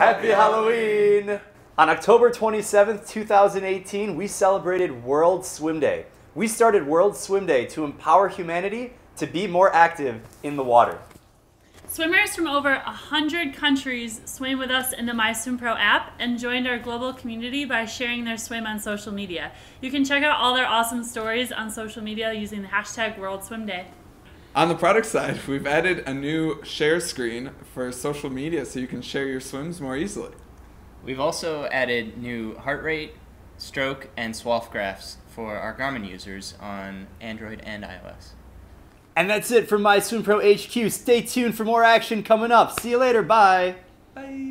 Happy Halloween! On October 27th, 2018, we celebrated World Swim Day. We started World Swim Day to empower humanity to be more active in the water. Swimmers from over 100 countries swam with us in the MySwimPro app and joined our global community by sharing their swim on social media. You can check out all their awesome stories on social media using the hashtag WorldSwimDay. On the product side, we've added a new share screen for social media so you can share your swims more easily. We've also added new heart rate, stroke, and swath graphs for our Garmin users on Android and iOS. And that's it from MySwimPro HQ. Stay tuned for more action coming up. See you later. Bye. Bye.